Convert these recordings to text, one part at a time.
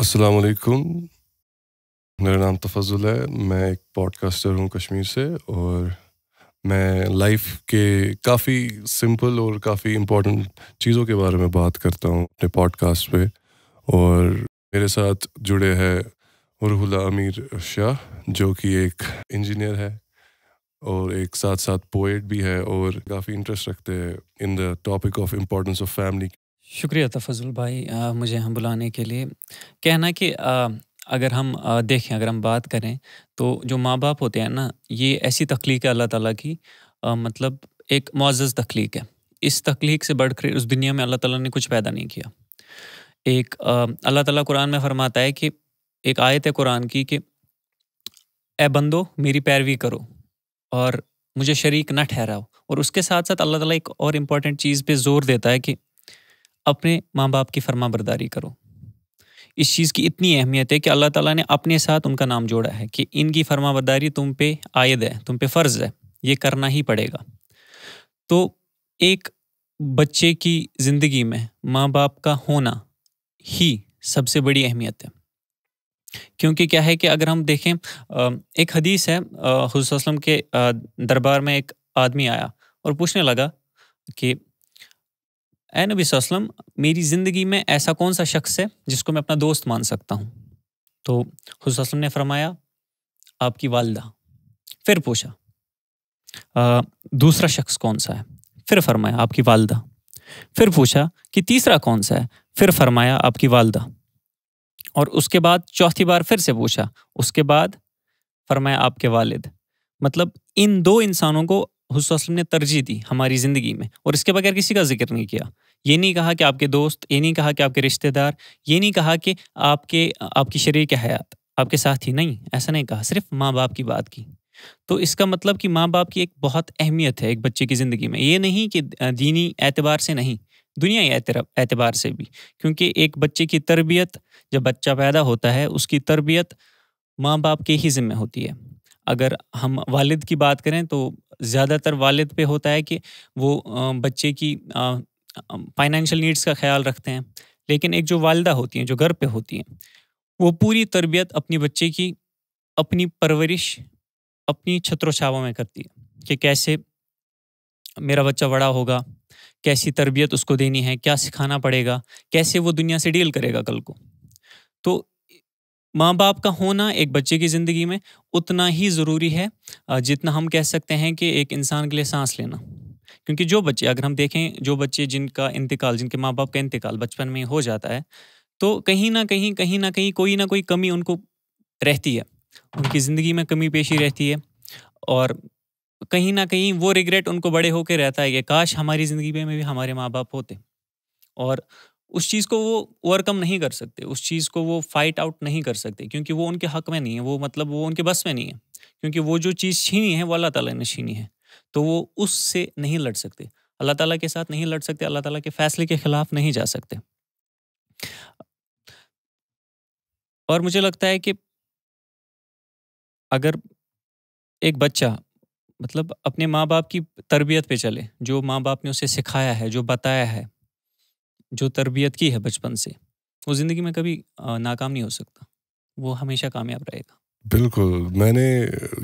अस्सलाम वालेकुम, मेरा नाम तफाज़ुल है। मैं एक पॉडकास्टर हूँ कश्मीर से, और मैं लाइफ के काफ़ी सिंपल और काफ़ी इम्पोर्टेंट चीज़ों के बारे में बात करता हूँ अपने पॉडकास्ट पे। और मेरे साथ जुड़े हैं रूहुल्लाह अमीन शाह, जो कि एक इंजीनियर है और एक साथ साथ पोएट भी है, और काफ़ी इंटरेस्ट रखते हैं in the topic of importance of family. शुक्रिया तफाज़ुल भाई मुझे यहाँ बुलाने के लिए। कहना कि अगर हम देखें, अगर हम बात करें तो जो माँ बाप होते हैं ना, ये ऐसी तख्लीक है अल्लाह ताला की, मतलब एक मुअज़्ज़ज़ तख्लीक है। इस तख्लीक से बढ़कर उस दुनिया में अल्लाह ताला ने कुछ पैदा नहीं किया। एक अल्लाह ताला कुरान में फरमाता है कि एक आयत है कुरान की कि ए बंदो मेरी पैरवी करो और मुझे शरीक ना ठहराओ। और उसके साथ साथ अल्लाह ताला एक और इम्पॉर्टेंट चीज़ पे ज़ोर देता है कि अपने माँ बाप की फर्मा बरदारी करो। इस चीज़ की इतनी अहमियत है कि अल्लाह ताला ने अपने साथ उनका नाम जोड़ा है कि इनकी फर्मा बरदारी तुम पे आयद है, तुम पे फ़र्ज़ है, ये करना ही पड़ेगा। तो एक बच्चे की ज़िंदगी में माँ बाप का होना ही सबसे बड़ी अहमियत है, क्योंकि क्या है कि अगर हम देखें, एक हदीस है, हुज़ूर सल्लल्लाहु अलैहि वसल्लम के दरबार में एक आदमी आया और पूछने लगा कि ए नबी सल्लम, मेरी ज़िंदगी में ऐसा कौन सा शख्स है जिसको मैं अपना दोस्त मान सकता हूँ? तो हुज़ूर सल्लम ने फरमाया आपकी वालिदा। फिर पूछा दूसरा शख्स कौन सा है? फिर फरमाया आपकी वालिदा। फिर पूछा कि तीसरा कौन सा है? फिर फरमाया आपकी वालिदा। और उसके बाद चौथी बार फिर से पूछा, उसके बाद फरमाया आपके वालिद। मतलब इन दो इंसानों को हुज़ूर सल्लल्लाहु अलैहि वसल्लम ने तरजीह दी हमारी ज़िंदगी में, और इसके बगैर किसी का जिक्र नहीं किया। ये नहीं कहा कि आपके दोस्त, ये नहीं कहा कि आपके रिश्तेदार, ये नहीं कहा कि आपकी शरीक हयात, आपके साथी, नहीं, ऐसा नहीं कहा, सिर्फ माँ बाप की बात की। तो इसका मतलब कि माँ बाप की एक बहुत अहमियत है एक बच्चे की ज़िंदगी में। ये नहीं कि दीनी एतबार से नहीं, दुनियाई एतबार से भी, क्योंकि एक बच्चे की तरबियत, जब बच्चा पैदा होता है, उसकी तरबियत माँ बाप के ही ज़िम्मे होती है। अगर हम वालिद की बात करें तो ज़्यादातर वालिद पे होता है कि वो बच्चे की फाइनेंशियल नीड्स का ख्याल रखते हैं, लेकिन एक जो वालिदा होती हैं, जो घर पे होती हैं, वो पूरी तरबियत अपनी बच्चे की, अपनी परवरिश अपनी छत्रोछावों में करती है कि कैसे मेरा बच्चा बड़ा होगा, कैसी तरबियत उसको देनी है, क्या सिखाना पड़ेगा, कैसे वो दुनिया से डील करेगा कल को। तो माँ बाप का होना एक बच्चे की ज़िंदगी में उतना ही ज़रूरी है जितना हम कह सकते हैं कि एक इंसान के लिए सांस लेना। क्योंकि जो बच्चे, अगर हम देखें, जो बच्चे जिनका इंतकाल, जिनके माँ बाप का इंतकाल बचपन में हो जाता है, तो कहीं ना कहीं कोई ना कोई कमी उनको रहती है, उनकी ज़िंदगी में कमी पेशी रहती है, और कहीं ना कहीं वो रिग्रेट उनको बड़े होकर रहता है कि काश हमारी ज़िंदगी में भी हमारे माँ बाप होते। और उस चीज़ को वो ओवरकम नहीं कर सकते, उस चीज़ को वो फाइट आउट नहीं कर सकते, क्योंकि वो उनके हक़ में नहीं है, वो मतलब वो उनके बस में नहीं है, क्योंकि वो जो चीज़ छीनी है वो अल्लाह ताला ने छीनी है। तो वो उससे नहीं लड़ सकते, अल्लाह ताला के साथ नहीं लड़ सकते, अल्लाह ताला के फ़ैसले के ख़िलाफ़ नहीं जा सकते। और मुझे लगता है कि अगर एक बच्चा मतलब अपने माँ बाप की तरबियत पे चले, जो माँ बाप ने उसे सिखाया है, जो बताया है, जो तरबियत की है बचपन से, वो ज़िंदगी में कभी नाकाम नहीं हो सकता, वो हमेशा कामयाब रहेगा। बिल्कुल, मैंने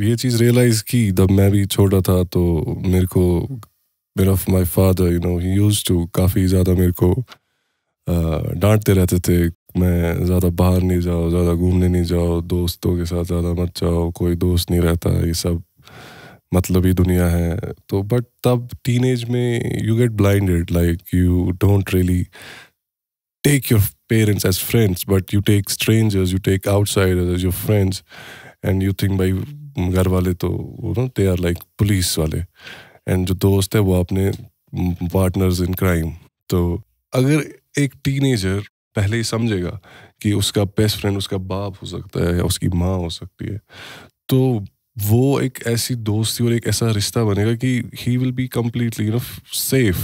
ये चीज़ रियलाइज़ की जब मैं भी छोटा था, तो मेरे को माय फादर ही यूज्ड टू काफ़ी ज़्यादा मेरे को डांटते रहते थे, मैं ज़्यादा बाहर नहीं जाओ, ज़्यादा घूमने नहीं जाओ, दोस्तों के साथ ज़्यादा मत जाओ, कोई दोस्त नहीं रहता, ये सब मतलब ही दुनिया है। तो बट तब टीनेज में you get blinded, like you don't really take your parents as friends, but you take strangers, you take outsiders as your friends, and you think भाई घर वाले तो दे आर लाइक पुलिस वाले, and जो दोस्त है वो अपने पार्टनर्स इन क्राइम। तो अगर एक टीनेजर पहले ही समझेगा कि उसका बेस्ट फ्रेंड उसका बाप हो सकता है या उसकी माँ हो सकती है, तो वो एक ऐसी दोस्ती और एक ऐसा रिश्ता बनेगा कि he will be completely safe,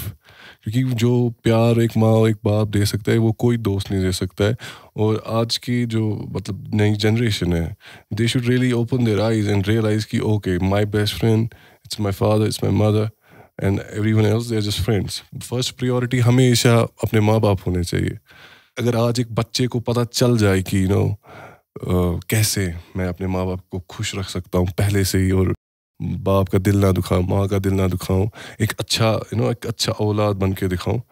क्योंकि जो प्यार एक माँ और एक बाप दे सकता है वो कोई दोस्त नहीं दे सकता है। और आज की जो मतलब नई जनरेशन है, they should really open their eyes and realize कि okay my best friend it's my father, it's my mother and everyone else they are just friends. First priority हमेशा अपने माँ बाप होने चाहिए। अगर आज एक बच्चे को पता चल जाए कि यू नो कैसे मैं अपने माँ बाप को खुश रख सकता हूँ पहले से ही, और बाप का दिल ना दुखाऊँ, माँ का दिल ना दुखाऊँ, एक अच्छा एक अच्छा औलाद बन के दिखाऊँ,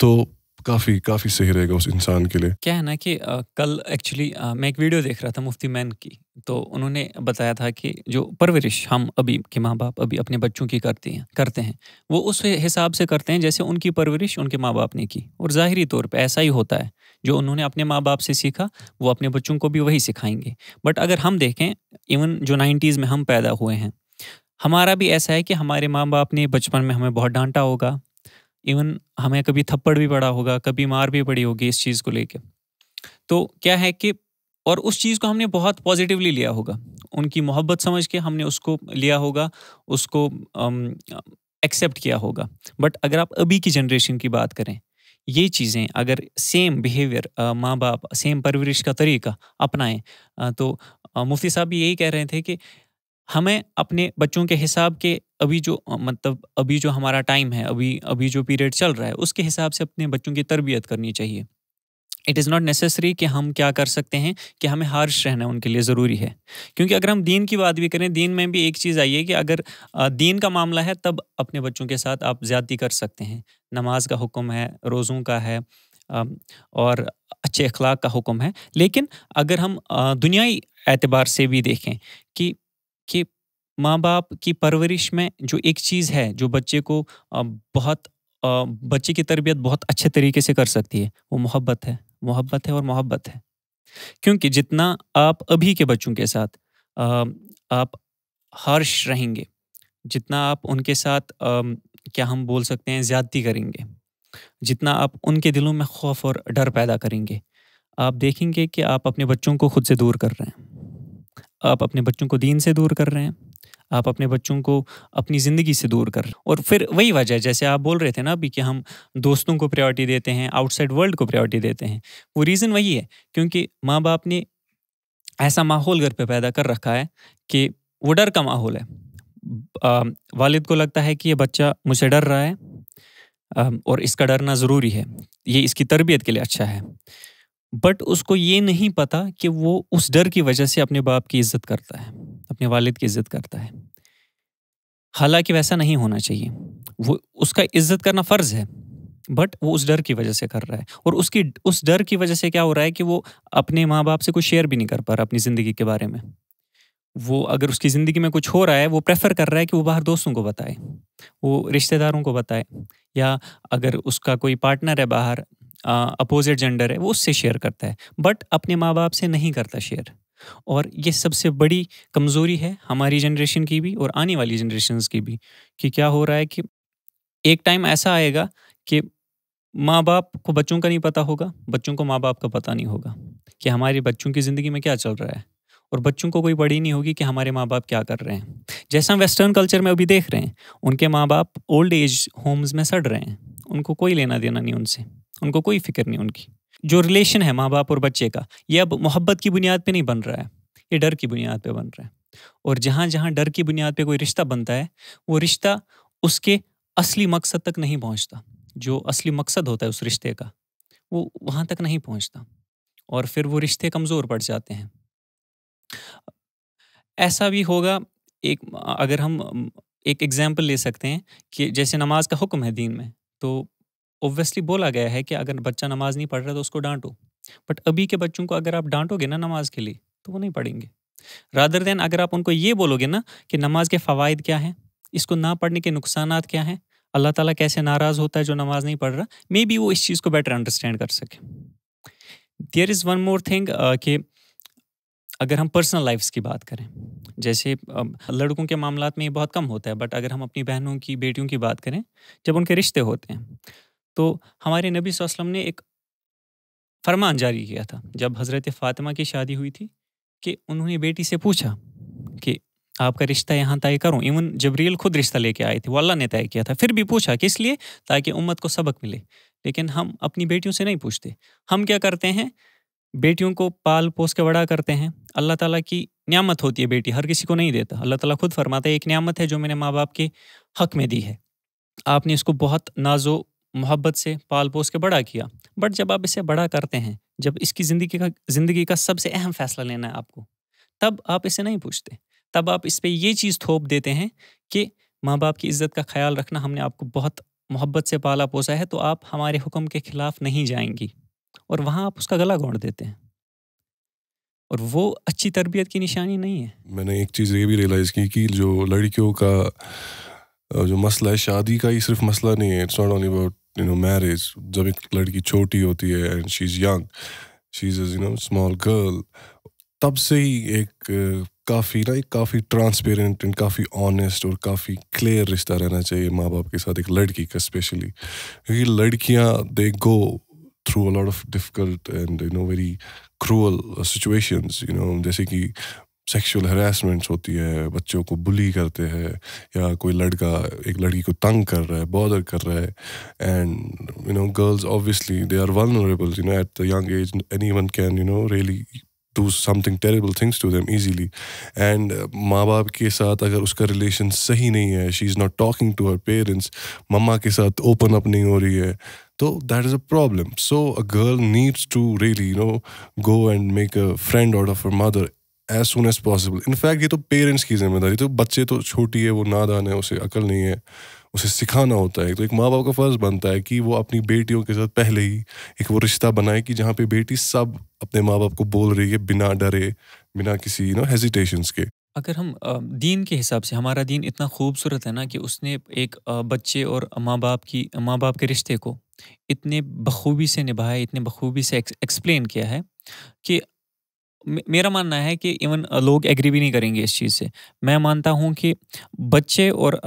तो काफ़ी काफ़ी सही रहेगा उस इंसान के लिए। क्या है ना कि कल एक्चुअली मैं एक वीडियो देख रहा था मुफ्ती मैन की, तो उन्होंने बताया था कि जो परवरिश हम अभी के माँ बाप अभी अपने बच्चों की करते हैं वो उस हिसाब से करते हैं जैसे उनकी परवरिश उनके माँ बाप ने की। और ज़ाहिरी तौर पे ऐसा ही होता है, जो उन्होंने अपने माँ बाप से सीखा वो अपने बच्चों को भी वही सिखाएंगे। बट अगर हम देखें, इवन जो 90s में हम पैदा हुए हैं, हमारा भी ऐसा है कि हमारे माँ बाप ने बचपन में हमें बहुत डांटा होगा, इवन हमें कभी थप्पड़ भी पड़ा होगा, कभी मार भी पड़ी होगी इस चीज़ को लेके। तो क्या है कि और उस चीज़ को हमने बहुत पॉजिटिवली लिया होगा, उनकी मोहब्बत समझ के हमने उसको लिया होगा, उसको एक्सेप्ट किया होगा। बट अगर आप अभी की जनरेशन की बात करें, ये चीज़ें अगर सेम बिहेवियर माँ बाप, सेम परवरिश का तरीका अपनाएं, तो मुफ्ती साहब भी यही कह रहे थे कि हमें अपने बच्चों के हिसाब के अभी जो अभी जो हमारा टाइम है, अभी जो पीरियड चल रहा है, उसके हिसाब से अपने बच्चों की तरबियत करनी चाहिए। इट इज़ नॉट नेसेसरी कि हम क्या कर सकते हैं कि हमें हार्श रहना उनके लिए ज़रूरी है, क्योंकि अगर हम दीन की बात भी करें, दीन में भी एक चीज़ आई है कि अगर दीन का मामला है तब अपने बच्चों के साथ आप ज़्यादती कर सकते हैं। नमाज का हुक्म है, रोज़ों का है, और अच्छे अखलाक का हुक्म है। लेकिन अगर हम दुनियाई एतबार से भी देखें कि माँ बाप की परवरिश में जो एक चीज़ है जो बच्चे को बच्चे की तरबियत बहुत अच्छे तरीके से कर सकती है, वो मोहब्बत है, मोहब्बत है और मोहब्बत है। क्योंकि जितना आप अभी के बच्चों के साथ आप हार्श रहेंगे, जितना आप उनके साथ क्या हम बोल सकते हैं ज़्यादती करेंगे, जितना आप उनके दिलों में खौफ और डर पैदा करेंगे, आप देखेंगे कि आप अपने बच्चों को खुद से दूर कर रहे हैं, आप अपने बच्चों को दीन से दूर कर रहे हैं, आप अपने बच्चों को अपनी ज़िंदगी से दूर कर रहे हैं। और फिर वही वजह है जैसे आप बोल रहे थे ना अभी कि हम दोस्तों को प्रायोरिटी देते हैं, आउटसाइड वर्ल्ड को प्रायोरिटी देते हैं, वो रीज़न वही है क्योंकि माँ बाप ने ऐसा माहौल घर पे पैदा कर रखा है कि वो डर का माहौल है। वालिद को लगता है कि ये बच्चा मुझसे डर रहा है और इसका डरना ज़रूरी है, ये इसकी तरबियत के लिए अच्छा है। बट उसको ये नहीं पता कि वो उस डर की वजह से अपने बाप की इज्जत करता है, अपने वालिद की इज्जत करता है। हालांकि वैसा नहीं होना चाहिए, वो उसका इज्जत करना फ़र्ज़ है, बट वो उस डर की वजह से कर रहा है। और उस डर की वजह से क्या हो रहा है कि वो अपने माँ बाप से कुछ शेयर भी नहीं कर पा रहा अपनी ज़िंदगी के बारे में। वो अगर उसकी ज़िंदगी में कुछ हो रहा है, वो प्रेफर कर रहा है कि वो बाहर दोस्तों को बताए, वो रिश्तेदारों को बताए, या अगर उसका कोई पार्टनर है बाहर, अपोजिट जेंडर है, वो उससे शेयर करता है, बट अपने माँ बाप से नहीं करता शेयर। और ये सबसे बड़ी कमज़ोरी है हमारी जनरेशन की भी और आने वाली जनरेशन्स की भी, कि क्या हो रहा है कि एक टाइम ऐसा आएगा कि माँ बाप को बच्चों का नहीं पता होगा, बच्चों को माँ बाप का पता नहीं होगा कि हमारे बच्चों की ज़िंदगी में क्या चल रहा है, और बच्चों को कोई बड़ी नहीं होगी कि हमारे माँ बाप क्या कर रहे हैं। जैसा हम वेस्टर्न कल्चर में अभी देख रहे हैं, उनके माँ बाप ओल्ड एज होम्स में सड़ रहे हैं, उनको कोई लेना देना नहीं, उनसे उनको कोई फिक्र नहीं। उनकी जो रिलेशन है माँ बाप और बच्चे का, ये अब मोहब्बत की बुनियाद पे नहीं बन रहा है, ये डर की बुनियाद पे बन रहा है। और जहाँ जहाँ डर की बुनियाद पे कोई रिश्ता बनता है, वो रिश्ता उसके असली मकसद तक नहीं पहुँचता, जो असली मकसद होता है उस रिश्ते का, वो वहाँ तक नहीं पहुँचता, और फिर वो रिश्ते कमज़ोर पड़ जाते हैं। ऐसा भी होगा, अगर हम एक एग्ज़ाम्पल ले सकते हैं कि जैसे नमाज का हुक्म है दीन में, तो ऑब्वियसली बोला गया है कि अगर बच्चा नमाज़ नहीं पढ़ रहा तो उसको डांटो। बट अभी के बच्चों को अगर आप डांटोगे ना नमाज के लिए, तो वो नहीं पढ़ेंगे। रादर देन अगर आप उनको ये बोलोगे ना कि नमाज के फ़वाइद क्या हैं, इसको ना पढ़ने के नुकसानात क्या हैं, अल्लाह ताला कैसे नाराज़ होता है जो नमाज नहीं पढ़ रहा, मे बी वो इस चीज़ को बेटर अंडरस्टैंड कर सके। There is one more thing कि अगर हम पर्सनल लाइफ्स की बात करें, जैसे लड़कों के मामलों में ये बहुत कम होता है, बट अगर हम अपनी बहनों की बेटियों की बात करें, जब उनके रिश्ते होते हैं, तो हमारे नबी सल्लल्लाहु अलैहि वसल्लम ने एक फरमान जारी किया था जब हज़रत फ़ातिमा की शादी हुई थी, कि उन्होंने बेटी से पूछा कि आपका रिश्ता यहाँ तय करूँ। इवन जबरील खुद रिश्ता लेके आए थे, वो अल्लाह ने तय किया था, फिर भी पूछा किस लिए, ताकि उम्मत को सबक मिले। लेकिन हम अपनी बेटियों से नहीं पूछते, हम क्या करते हैं, बेटियों को पाल पोस के बड़ा करते हैं। अल्लाह ताला की नियामत होती है बेटी, हर किसी को नहीं देता। अल्लाह ताला खुद फरमाता है एक नियामत है जो मैंने माँ बाप के हक़ में दी है, आपने इसको बहुत नाजो मोहब्बत से पाल पोस के बड़ा किया। बट जब आप इसे बड़ा करते हैं, जब इसकी ज़िंदगी का सबसे अहम फैसला लेना है आपको, तब आप इसे नहीं पूछते, तब आप इस पर ये चीज़ थोप देते हैं कि माँ बाप की इज़्ज़त का ख्याल रखना, हमने आपको बहुत मोहब्बत से पाला पोसा है तो आप हमारे हुक्म के ख़िलाफ़ नहीं जाएंगी, और वहाँ आप उसका गला घोंट देते हैं, और वो अच्छी तरबियत की निशानी नहीं है। मैंने एक चीज़ ये भी रियलाइज़ की कि जो लड़कियों का जो मसला है, शादी का ही सिर्फ मसला नहीं है, it's not only about marriage. जब एक लड़की छोटी होती है and she is young, she is small girl, तब से ही एक काफ़ी ट्रांसपेरेंट एंड काफ़ी ऑनेस्ट और काफ़ी क्लियर रिश्ता रहना चाहिए माँ बाप के साथ, एक लड़की का स्पेशली, क्योंकि लड़कियाँ they go through a lot of difficult and very cruel situations, जैसे कि सेक्सुअल हरासमेंट्स होती है, बच्चों को बुली करते हैं, या कोई लड़का एक लड़की को तंग कर रहा है, बॉदर कर रहा है, and girls obviously they are vulnerable at the young age, anyone can really do something terrible things to them easily, and माँ बाप के साथ अगर उसका रिलेशन सही नहीं है, she is not talking to her parents, मम्मा के साथ ओपन अप नहीं हो रही है, तो that is a problem. So a girl needs to really go and make a friend out of her mother as soon as possible. In fact ये तो parents की जिम्मेदारी, तो बच्चे तो छोटी है, वो नादान है, उसे अकल नहीं है, उसे सिखाना होता है। तो एक माँ बाप का फ़र्ज़ बनता है कि वो अपनी बेटियों के साथ पहले ही एक वो रिश्ता बनाए कि जहाँ पे बेटी सब अपने माँ बाप को बोल रही है बिना डरे, बिना किसी हेजिटेशंस के। अगर हम दीन के हिसाब से, हमारा दीन इतना खूबसूरत है ना कि उसने एक बच्चे और माँ बाप के रिश्ते को इतने बखूबी से निभाया है, इतने बखूबी से एक्सप्लेन किया है कि मेरा मानना है कि इवन लोग एग्री भी नहीं करेंगे इस चीज़ से। मैं मानता हूँ कि बच्चे और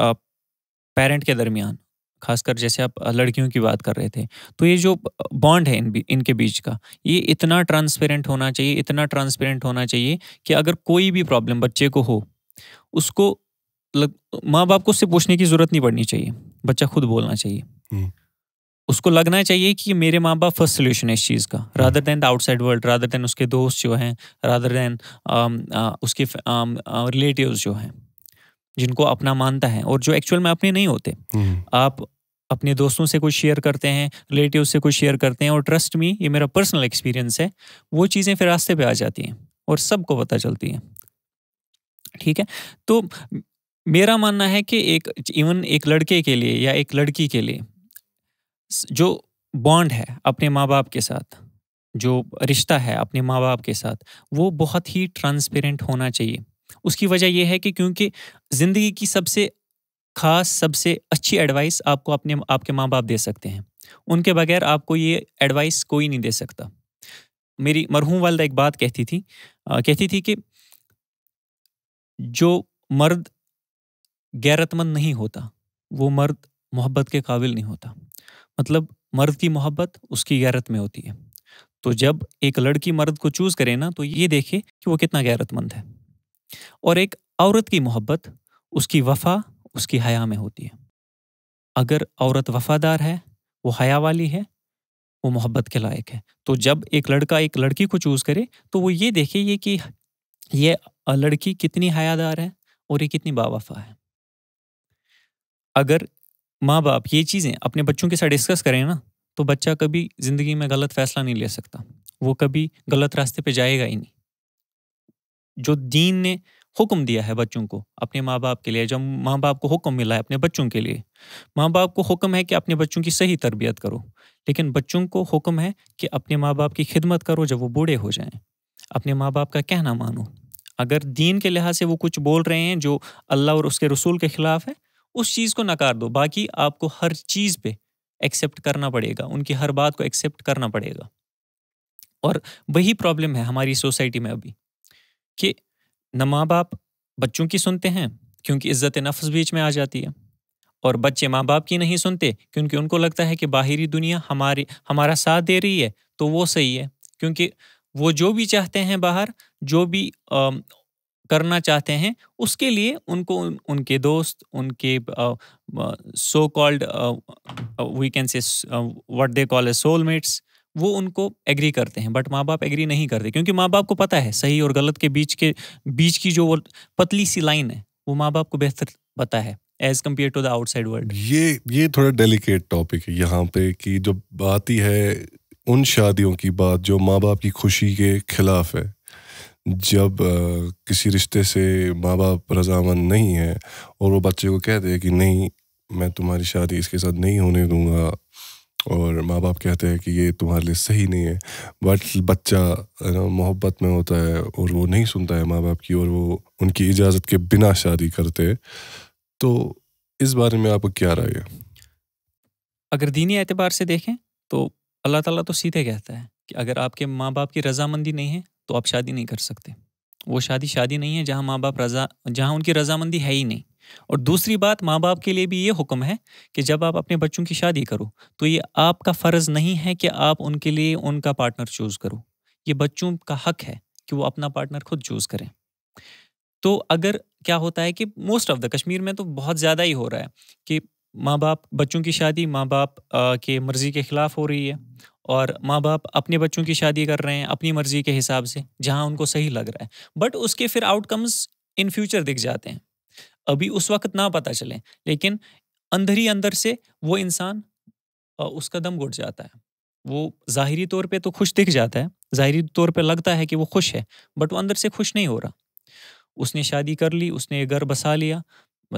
पेरेंट के दरमियान, खासकर जैसे आप लड़कियों की बात कर रहे थे, तो ये जो बॉन्ड है इनके बीच का, ये इतना ट्रांसपेरेंट होना चाहिए, इतना ट्रांसपेरेंट होना चाहिए कि अगर कोई भी प्रॉब्लम बच्चे को हो, उसको माँ बाप को उससे पूछने की ज़रूरत नहीं पड़नी चाहिए, बच्चा खुद बोलना चाहिए। उसको लगना चाहिए कि मेरे माँ बाप फर्स्ट सोल्यूशन है इस चीज़ का, rather than the outside world, rather than उसके दोस्त जो हैं, रादर दैन उसके रिलेटिव्स जो हैं, जिनको अपना मानता है और जो एक्चुअल में अपने नहीं होते। आप अपने दोस्तों से कुछ शेयर करते हैं, रिलेटिव से कुछ शेयर करते हैं, और ट्रस्ट मी, ये मेरा पर्सनल एक्सपीरियंस है, वो चीज़ें फिर रास्ते पे आ जाती हैं और सबको पता चलती हैं। ठीक है, तो मेरा मानना है कि एक इवन एक लड़के के लिए या एक लड़की के लिए जो बॉन्ड है अपने माँ बाप के साथ, जो रिश्ता है अपने माँ बाप के साथ, वो बहुत ही ट्रांसपेरेंट होना चाहिए। उसकी वजह यह है कि क्योंकि ज़िंदगी की सबसे ख़ास, सबसे अच्छी एडवाइस आपको आपके माँ बाप दे सकते हैं, उनके बगैर आपको ये एडवाइस कोई नहीं दे सकता। मेरी मरहूम वालदा एक बात कहती थी कि जो मर्द गैरतमंद नहीं होता, वो मर्द मोहब्बत के काबिल नहीं होता। मतलब मर्द की मोहब्बत उसकी गैरत में होती है। तो जब एक लड़की मर्द को चूज़ करे ना, तो ये देखे कि वो कितना गैरतमंद है, और एक औरत की मोहब्बत उसकी वफ़ा, उसकी हया में होती है। अगर औरत वफ़ादार है, वो हया वाली है, वो मोहब्बत के लायक है। तो जब एक लड़का एक लड़की को चूज़ करे, तो वो ये देखे कि ये लड़की कितनी हयादार है और ये कितनी बावफ़ा है। अगर माँ बाप ये चीज़ें अपने बच्चों के साथ डिस्कस करें ना, तो बच्चा कभी ज़िंदगी में गलत फ़ैसला नहीं ले सकता, वो कभी गलत रास्ते पर जाएगा ही नहीं। जो दीन ने हुक्म दिया है बच्चों को अपने माँ बाप के लिए, जब माँ बाप को हुक्म मिला है अपने बच्चों के लिए, माँ बाप को हुक्म है कि अपने बच्चों की सही तरबियत करो, लेकिन बच्चों को हुक्म है कि अपने माँ बाप की खिदमत करो जब वो बूढ़े हो जाएं, अपने माँ बाप का कहना मानो। अगर दीन के लिहाज से वो कुछ बोल रहे हैं जो अल्लाह और उसके रसूल के ख़िलाफ़ है, उस चीज़ को नकार दो। बाकी आपको हर चीज़ पर एक्सेप्ट करना पड़ेगा, उनकी हर बात को एक्सेप्ट करना पड़ेगा। और वही प्रॉब्लम है हमारी सोसाइटी में अभी कि न माँ बाप बच्चों की सुनते हैं क्योंकि इज्जत नफ्स बीच में आ जाती है, और बच्चे माँ बाप की नहीं सुनते क्योंकि उनको लगता है कि बाहरी दुनिया हमारा साथ दे रही है तो वो सही है, क्योंकि वो जो भी चाहते हैं बाहर, जो भी करना चाहते हैं, उसके लिए उनको उनके दोस्त, उनके so called we can say what they call a soulmates, वो उनको एग्री करते हैं। बट माँ बाप एग्री नहीं करते, क्योंकि माँ बाप को पता है सही और गलत के बीच की जो वो पतली सी लाइन है, वो माँ बाप को बेहतर पता है। As compare to the outside world. ये थोड़ा डेलिकेट टॉपिक है यहाँ पे कि जो बात ही है उन शादियों की बात जो माँ बाप की खुशी के खिलाफ है, जब किसी रिश्ते से माँ बाप रजामंद नहीं है और वो बच्चे को कहते हैं कि नहीं मैं तुम्हारी शादी इसके साथ नहीं होने दूंगा, और माँ बाप कहते हैं कि ये तुम्हारे लिए सही नहीं है, बट बच्चा मोहब्बत में होता है और वो नहीं सुनता है माँ बाप की और वो उनकी इजाज़त के बिना शादी करते हैं। तो इस बारे में आपको क्या राय है? अगर दीनी एतबार से देखें तो अल्लाह ताला तो सीधे कहता है कि अगर आपके माँ बाप की रजामंदी नहीं है तो आप शादी नहीं कर सकते। वो शादी नहीं है जहाँ माँ बाप जहाँ उनकी रजामंदी है ही नहीं। और दूसरी बात, माँ बाप के लिए भी ये हुक्म है कि जब आप अपने बच्चों की शादी करो तो ये आपका फ़र्ज़ नहीं है कि आप उनके लिए उनका पार्टनर चूज़ करो, ये बच्चों का हक है कि वो अपना पार्टनर खुद चूज़ करें। तो अगर क्या होता है कि मोस्ट ऑफ द कश्मीर में तो बहुत ज़्यादा ही हो रहा है कि माँ बाप बच्चों की शादी माँ बाप के मर्ज़ी के ख़िलाफ़ हो रही है और माँ बाप अपने बच्चों की शादी कर रहे हैं अपनी मर्ज़ी के हिसाब से जहाँ उनको सही लग रहा है, बट उसके फिर आउटकम्स इन फ्यूचर दिख जाते हैं। अभी उस वक्त ना पता चले लेकिन अंदर ही अंदर से वो इंसान उसका दम घुट जाता है। वो ज़ाहिरी तौर पे तो खुश दिख जाता है, ज़ाहिरी तौर पे लगता है कि वो खुश है, बट वो अंदर से खुश नहीं हो रहा। उसने शादी कर ली, उसने घर बसा लिया,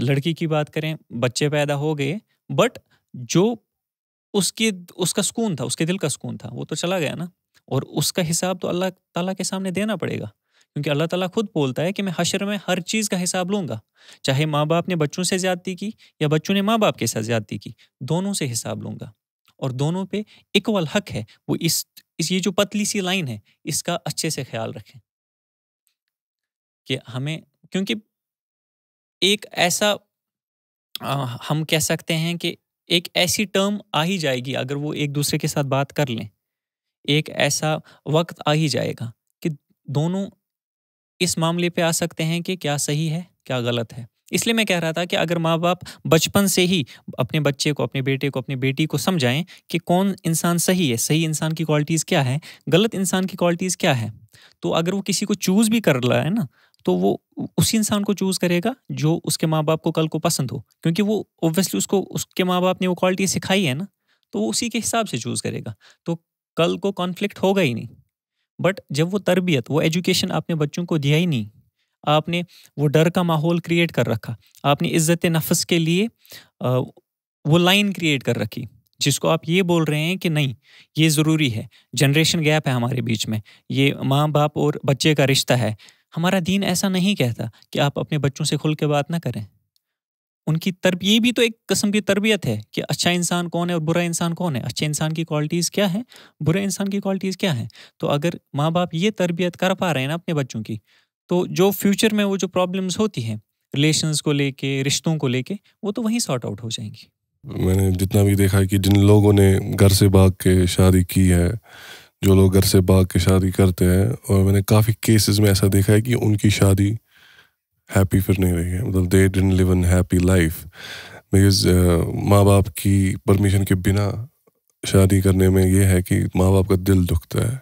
लड़की की बात करें बच्चे पैदा हो गए, बट जो उसका सुकून था, उसके दिल का सुकून था, वो तो चला गया ना। और उसका हिसाब तो अल्लाह ताला के सामने देना पड़ेगा, क्योंकि अल्लाह ताला खुद बोलता है कि मैं हशर में हर चीज़ का हिसाब लूँगा, चाहे माँ बाप ने बच्चों से ज़्यादती की या बच्चों ने माँ बाप के साथ ज़्यादती की, दोनों से हिसाब लूँगा और दोनों पे इक्वल हक है। वो ये जो पतली सी लाइन है इसका अच्छे से ख्याल रखें कि हमें, क्योंकि एक ऐसा हम कह सकते हैं कि एक ऐसी टर्म आ ही जाएगी अगर वो एक दूसरे के साथ बात कर लें, एक ऐसा वक्त आ ही जाएगा कि दोनों इस मामले पे आ सकते हैं कि क्या सही है क्या गलत है। इसलिए मैं कह रहा था कि अगर माँ बाप बचपन से ही अपने बच्चे को, अपने बेटे को, अपनी बेटी को समझाएं कि कौन इंसान सही है, सही इंसान की क्वालिटीज़ क्या है, गलत इंसान की क्वालिटीज़ क्या है, तो अगर वो किसी को चूज़ भी कर रहा है ना तो वो उसी इंसान को चूज़ करेगा जो उसके माँ बाप को कल को पसंद हो, क्योंकि वो ऑब्वियसली उसको उसके माँ बाप ने वो क्वालिटी सिखाई है ना, तो वो उसी के हिसाब से चूज़ करेगा, तो कल को कॉन्फ्लिक्ट होगा ही नहीं। बट जब वो तरबियत, वो एजुकेशन आपने बच्चों को दिया ही नहीं, आपने वो डर का माहौल क्रिएट कर रखा, आपने इज्जत नफ्स के लिए वो लाइन क्रिएट कर रखी जिसको आप ये बोल रहे हैं कि नहीं ये ज़रूरी है, जनरेशन गैप है हमारे बीच में, ये माँ बाप और बच्चे का रिश्ता है। हमारा दीन ऐसा नहीं कहता कि आप अपने बच्चों से खुल के बात ना करें, उनकी ये भी तो एक किस्म की तरबियत है कि अच्छा इंसान कौन है और बुरा इंसान कौन है, अच्छे इंसान की क्वालिटीज़ क्या है, बुरे इंसान की क्वालिटीज़ क्या है। तो अगर माँ बाप ये तरबियत कर पा रहे हैं ना अपने बच्चों की, तो जो फ्यूचर में वो जो प्रॉब्लम्स होती हैं रिलेशंस को लेके, रिश्तों को लेके, वो तो वहीं सॉर्ट आउट हो जाएंगी। मैंने जितना भी देखा है कि जिन लोगों ने घर से भाग के शादी की है, जो लोग घर से भाग के शादी करते हैं, और मैंने काफ़ी केसेस में ऐसा देखा है कि उनकी शादी हैप्पी फिर नहीं रही है, मतलब they didn't live in happy life, because माँ बाप की परमिशन के बिना शादी करने में ये है कि माँ बाप का दिल दुखता है।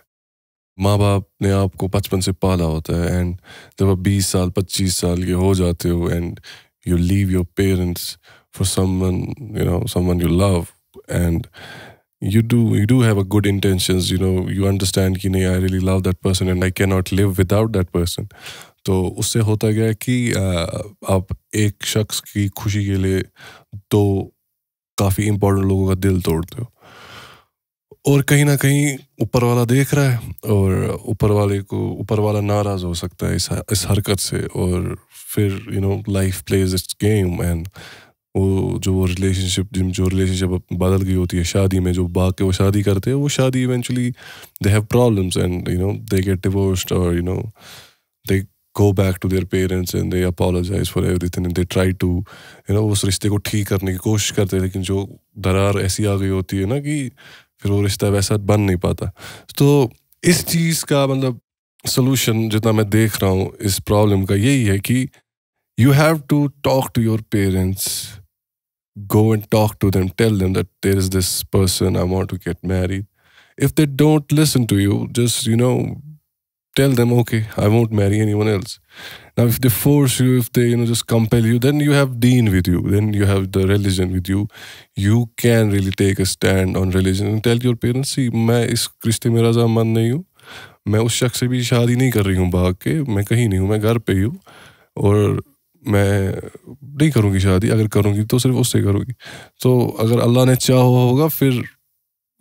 माँ बाप ने आपको बचपन से पाला होता है, एंड जब आप 20 साल 25 साल के हो जाते हो and you leave your parents for someone someone you love, and you do have a good intentions, you understand कि नहीं I really love that person and I cannot live without that person। तो उससे होता गया कि आप एक शख्स की खुशी के लिए दो काफ़ी इम्पोर्टेंट लोगों का दिल तोड़ते हो, और कहीं ना कहीं ऊपर वाला देख रहा है और ऊपर वाला नाराज़ हो सकता है इस हरकत से, और फिर life plays it's game, and वो जो रिलेशनशिप बदल गई होती है शादी में, जो भाग के वो शादी करते हैं, वो शादी eventually they have problems and they get divorced और they go back to their parents and they apologize for everything and they try to उस रिश्ते को ठीक करने की कोशिश करते हैं, लेकिन जो दरार ऐसी आ गई होती है ना कि फिर वो रिश्ता वैसा बन नहीं पाता। तो इस चीज़ का मतलब सोल्यूशन जितना मैं देख रहा हूँ इस प्रॉब्लम का यही है कि you have to talk to your parents, go and talk to them, tell them that there is this person I want to get married. If they don't listen to you, just tell them okay I won't marry anyone else. Now, if they force you, if they just compel you, then you have deen with you, then you have the religion with you. You can really take a stand on religion and tell your parents, see, मैं इस रिश्ते में रजामंद नहीं हूँ, मैं उस शख्स से भी शादी नहीं कर रही हूँ भाग के, मैं कहीं नहीं हूँ, मैं घर पे ही हूँ और मैं नहीं करूँगी शादी, अगर करूँगी तो सिर्फ उससे करूँगी। तो अगर अल्लाह ने चाहा होगा फिर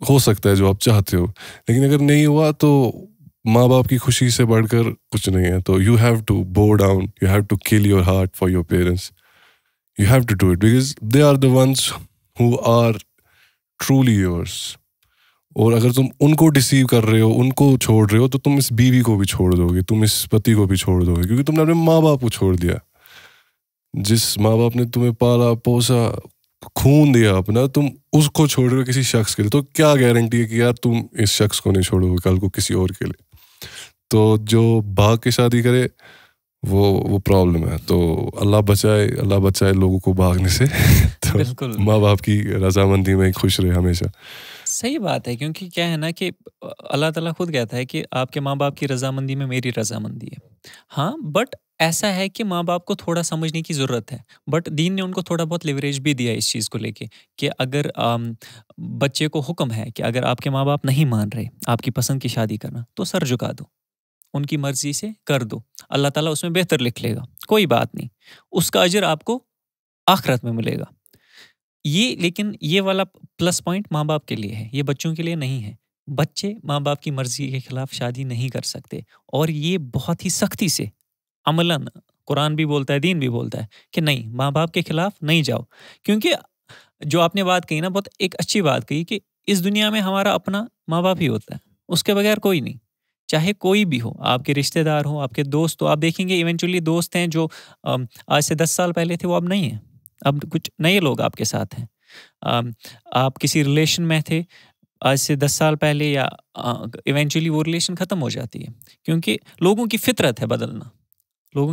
हो सकता है जो आप चाहते हो, लेकिन अगर नहीं हुआ तो माँ बाप की खुशी से बढ़कर कुछ नहीं है। तो you have to bow down, you have to kill your heart for your parents, you have to do it because they are the ones who are truly yours. और अगर तुम उनको डिसीव कर रहे हो, उनको छोड़ रहे हो, तो तुम इस बीवी को भी छोड़ दोगे, तुम इस पति को भी छोड़ दोगे, क्योंकि तुमने अपने माँ बाप को छोड़ दिया। जिस माँ बाप ने तुम्हें पाला पोसा, खून दिया अपना, तुम उसको छोड़ रहे हो किसी शख्स के लिए, तो क्या गारंटी है कि यार तुम इस शख्स को नहीं छोड़ोगे कल को किसी और के लिए। तो जो भाग के शादी करे वो प्रॉब्लम है। तो अल्लाह बचाए लोगों को भागने से। तो बिल्कुल माँ बाप की रजामंदी में खुश रहे हमेशा। सही बात है, क्योंकि क्या है ना कि अल्लाह ताला खुद कहता है कि आपके माँ बाप की रजामंदी में मेरी रजामंदी है। हाँ, बट ऐसा है कि माँ बाप को थोड़ा समझने की ज़रूरत है, बट दीन ने उनको थोड़ा बहुत लेवरेज भी दिया इस चीज़ को लेके कि अगर बच्चे को हुक्म है कि अगर आपके माँ बाप नहीं मान रहे आपकी पसंद की शादी करना, तो सर झुका दो, उनकी मर्ज़ी से कर दो, अल्लाह ताला उसमें बेहतर लिख लेगा, कोई बात नहीं, उसका अजर आपको आखिरत में मिलेगा। ये लेकिन ये वाला प्लस पॉइंट माँ बाप के लिए है, ये बच्चों के लिए नहीं है। बच्चे माँ बाप की मर्ज़ी के ख़िलाफ़ शादी नहीं कर सकते, और ये बहुत ही सख्ती से अमलन कुरान भी बोलता है, दीन भी बोलता है कि नहीं, माँ बाप के खिलाफ नहीं जाओ। क्योंकि जो आपने बात कही ना, बहुत एक अच्छी बात कही कि इस दुनिया में हमारा अपना माँ बाप ही होता है, उसके बगैर कोई नहीं, चाहे कोई भी हो, आपके रिश्तेदार हो, आपके दोस्त हो। आप देखेंगे इवेंचुअली दोस्त हैं जो आज से 10 साल पहले थे वो अब नहीं हैं, अब कुछ नए लोग आपके साथ हैं। आप किसी रिलेशन में थे आज से 10 साल पहले, या इवेंचुअली वो रिलेशन ख़त्म हो जाती है, क्योंकि लोगों की फितरत है बदलना, और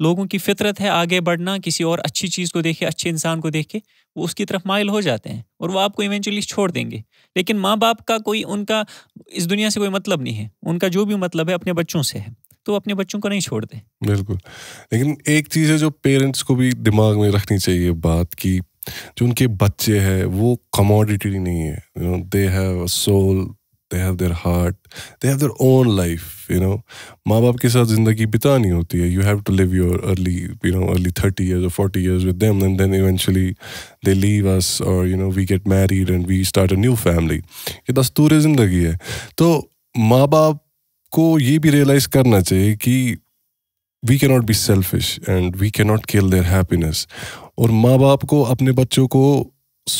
लोगों की फितरत है आगे बढ़ना। किसी और अच्छी चीज़ को देख के, अच्छे इंसान को देख के वो उसकी तरफ माइल हो जाते हैं और वो आपको इवेंचुअली छोड़ देंगे। लेकिन माँ बाप का कोई, उनका इस दुनिया से कोई मतलब नहीं है, उनका जो भी मतलब है अपने बच्चों से है, तो अपने बच्चों को नहीं छोड़ते। बिल्कुल, लेकिन एक चीज़ है जो पेरेंट्स को भी दिमाग में रखनी चाहिए बात की, जो उनके बच्चे हैं वो कमोडिटी नहीं है। They have a soul, they have their heart, they have their own life, माँ बाप के साथ ज़िंदगी बितानी होती है। You have to live your early 30 years or 40 years with them, and then eventually they leave us, or we get married and we start a new family. ये दस्तूर ज़िंदगी है। तो माँ बाप को ये भी realize करना चाहिए कि we cannot be selfish and we cannot kill their happiness। और माँ बाप को अपने बच्चों को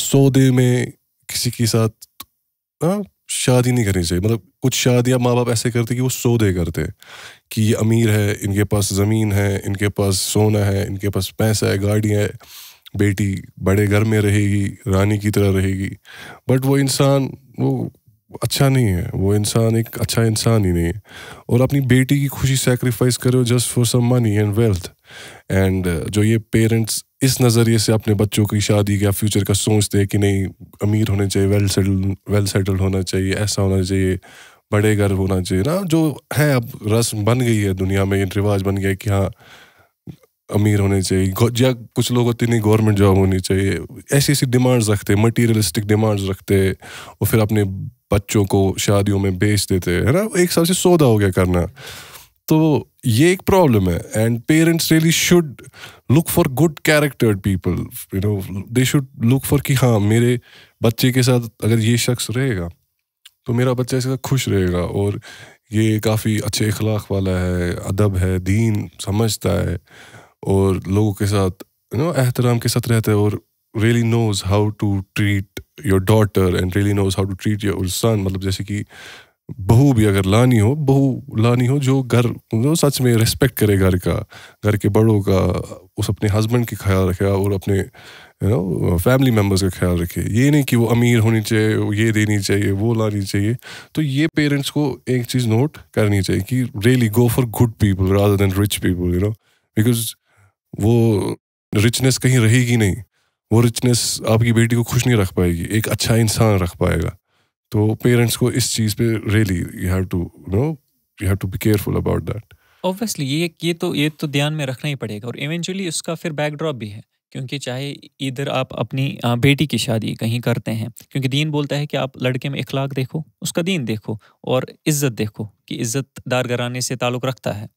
सौदे में किसी के साथ शादी नहीं करनी चाहिए। मतलब कुछ शादियाँ माँ बाप ऐसे करते कि वो सौदे करते कि ये अमीर है, इनके पास ज़मीन है, इनके पास सोना है, इनके पास पैसा है, गाड़ियाँ है, बेटी बड़े घर में रहेगी, रानी की तरह रहेगी, बट वो इंसान वो अच्छा नहीं है, वो इंसान एक अच्छा इंसान ही नहीं है। और अपनी बेटी की खुशी सेक्रीफाइस करो just for some money and wealth. And जो ये पेरेंट्स इस नज़रिए से अपने बच्चों की शादी या फ्यूचर का सोचते हैं कि नहीं, अमीर होने चाहिए, वेल सेटल्ड होना चाहिए, ऐसा होना चाहिए, बड़े घर होना चाहिए ना, जो है अब रस्म बन गई है दुनिया में, ये रिवाज बन गया है कि हाँ अमीर होने चाहिए, या कुछ लोग होते नहीं गवर्नमेंट जॉब होनी चाहिए, ऐसी ऐसी डिमांड्स रखते, मटीरियलिस्टिक डिमांड्स रखते, और फिर अपने बच्चों को शादियों में बेच देते है ना, एक सबसे सौदा हो गया करना। तो ये एक प्रॉब्लम है। And parents really should look for good charactered people, they should look for कि हाँ मेरे बच्चे के साथ अगर ये शख्स रहेगा तो मेरा बच्चा इसके साथ खुश रहेगा, और ये काफ़ी अच्छे इखलाक वाला है, अदब है, दीन समझता है, और लोगों के साथ एहतराम के साथ रहता है, और really knows how to treat your daughter and really knows how to treat your son. मतलब जैसे कि बहू भी अगर लानी हो, जो घर सच में रिस्पेक्ट करे घर का, घर के बड़ों का, उस अपने हस्बैंड के ख्याल रखे और अपने फैमिली मेम्बर्स का ख्याल रखे। ये नहीं कि वो अमीर होनी चाहिए, ये देनी चाहिए, वो लानी चाहिए। तो ये पेरेंट्स को एक चीज़ नोट करनी चाहिए कि really go for good people rather than rich people, because वो रिचनेस कहीं रहेगी नहीं, वो रिचनेस आपकी बेटी को खुश नहीं रख पाएगी, एक अच्छा इंसान रख पाएगा। तो पेरेंट्स को इस चीज़ पे really you have to be careful about that. Obviously ये तो ध्यान में रखना ही पड़ेगा। और इवेंचुअली उसका फिर बैकड्रॉप भी है, क्योंकि चाहे इधर आप अपनी बेटी की शादी कहीं करते हैं, क्योंकि दीन बोलता है कि आप लड़के में इखलाक देखो, उसका दीन देखो और इज्जत देखो कि इज्जतदार घराने से ताल्लुक़ रखता है,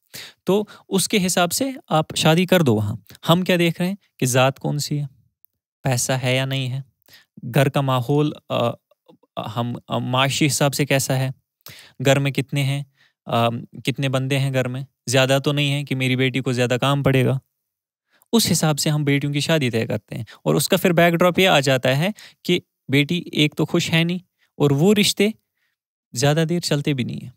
तो उसके हिसाब से आप शादी कर दो। वहाँ हम क्या देख रहे हैं कि ज़ात कौन सी है, पैसा है या नहीं है, घर का माहौल हम माशी हिसाब से कैसा है, घर में कितने हैं, कितने बंदे हैं घर में, ज़्यादा तो नहीं है कि मेरी बेटी को ज़्यादा काम पड़ेगा। उस हिसाब से हम बेटियों की शादी तय करते हैं। और उसका फिर बैकड्रॉप ये आ जाता है कि बेटी एक तो खुश है नहीं, और वो रिश्ते ज़्यादा देर चलते भी नहीं हैं,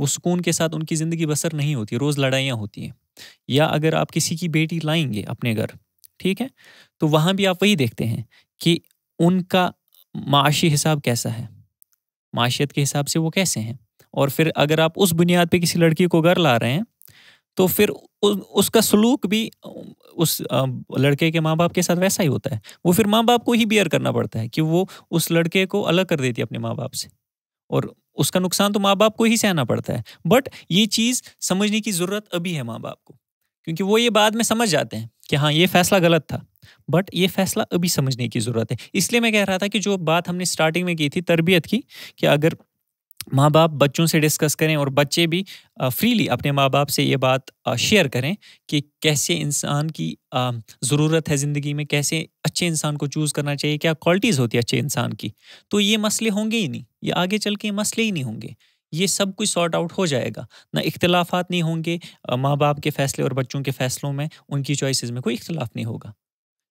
वो सुकून के साथ उनकी ज़िंदगी बसर नहीं होती, रोज़ लड़ाइयाँ होती हैं। या अगर आप किसी की बेटी लाएंगे अपने घर, ठीक है, तो वहाँ भी आप वही देखते हैं कि उनका माशी हिसाब कैसा है, माशियत के हिसाब से वो कैसे हैं। और फिर अगर आप उस बुनियाद पे किसी लड़की को घर ला रहे हैं, तो फिर उसका सलूक भी उस लड़के के माँ बाप के साथ वैसा ही होता है। वो फिर माँ बाप को ही बियर करना पड़ता है कि वो उस लड़के को अलग कर देती है अपने माँ बाप से, और उसका नुकसान तो माँ बाप को ही सहना पड़ता है। बट ये चीज़ समझने की ज़रूरत अभी है माँ बाप को, क्योंकि वो ये बाद में समझ जाते हैं कि हाँ ये फ़ैसला गलत था, बट ये फ़ैसला अभी समझने की ज़रूरत है। इसलिए मैं कह रहा था कि जो बात हमने स्टार्टिंग में की थी तरबियत की, कि अगर माँ बाप बच्चों से डिस्कस करें और बच्चे भी फ्रीली अपने माँ बाप से ये बात शेयर करें कि कैसे इंसान की ज़रूरत है ज़िंदगी में, कैसे अच्छे इंसान को चूज़ करना चाहिए, क्या क्वालिटीज़ होती है अच्छे इंसान की, तो ये मसले होंगे ही नहीं, ये आगे चल के मसले ही नहीं होंगे, ये सब कुछ सॉर्ट आउट हो जाएगा ना, इख्तिलाफात नहीं होंगे माँ बाप के फ़ैसले और बच्चों के फ़ैसलों में, उनकी चॉइसेस में कोई इख्तिलाफ नहीं होगा,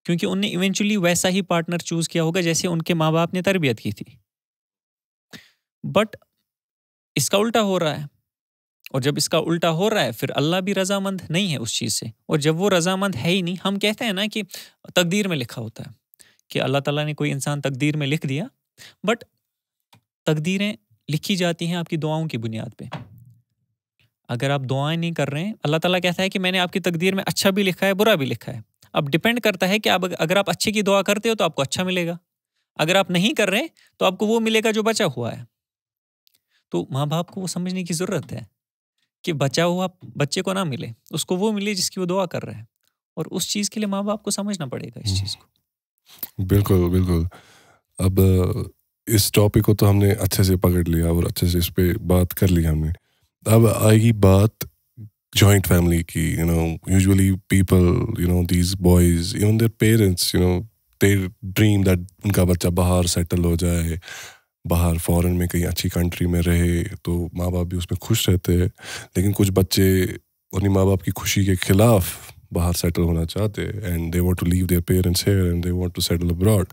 क्योंकि उनने इवेंचुअली वैसा ही पार्टनर चूज़ किया होगा जैसे उनके माँ बाप ने तरबियत की थी। बट इसका उल्टा हो रहा है, और जब इसका उल्टा हो रहा है फिर अल्लाह भी रजामंद नहीं है उस चीज़ से, और जब वो रजामंद है ही नहीं, हम कहते हैं ना कि तकदीर में लिखा होता है कि अल्लाह ताला ने कोई इंसान तकदीर में लिख दिया, बट तकदीरें लिखी जाती हैं आपकी दुआओं की बुनियाद पे। अगर आप दुआएं नहीं कर रहे हैं, अल्लाह ताला कहता है कि मैंने आपकी तकदीर में अच्छा भी लिखा है, बुरा भी लिखा है। अब डिपेंड करता है कि आप अगर आप अच्छे की दुआ करते हो तो आपको अच्छा मिलेगा, अगर आप नहीं कर रहे तो आपको वो मिलेगा जो बचा हुआ है। तो माँ बाप को वो समझने की ज़रूरत है कि बचा हुआ बच्चे को ना मिले, उसको वो मिले जिसकी वो दुआ कर रहा है, और उस चीज़ के लिए माँ बाप को समझना पड़ेगा इस चीज़ को। बिल्कुल बिल्कुल। अब इस टॉपिक को तो हमने अच्छे से पकड़ लिया और अच्छे से इस पर बात कर ली हमने। अब आएगी बात joint family ki, you know, usually people, you know, these boys, even their parents, you know, they dream that उनका बच्चा बाहर सेटल हो जाए, बाहर फॉरेन में कहीं अच्छी कंट्री में रहे, तो माँ बाप भी उसमें खुश रहते हैं। लेकिन कुछ बच्चे अपनी माँ बाप की खुशी के खिलाफ बाहर सेटल होना चाहते हैं, and they want to leave their parents here and they want to settle abroad.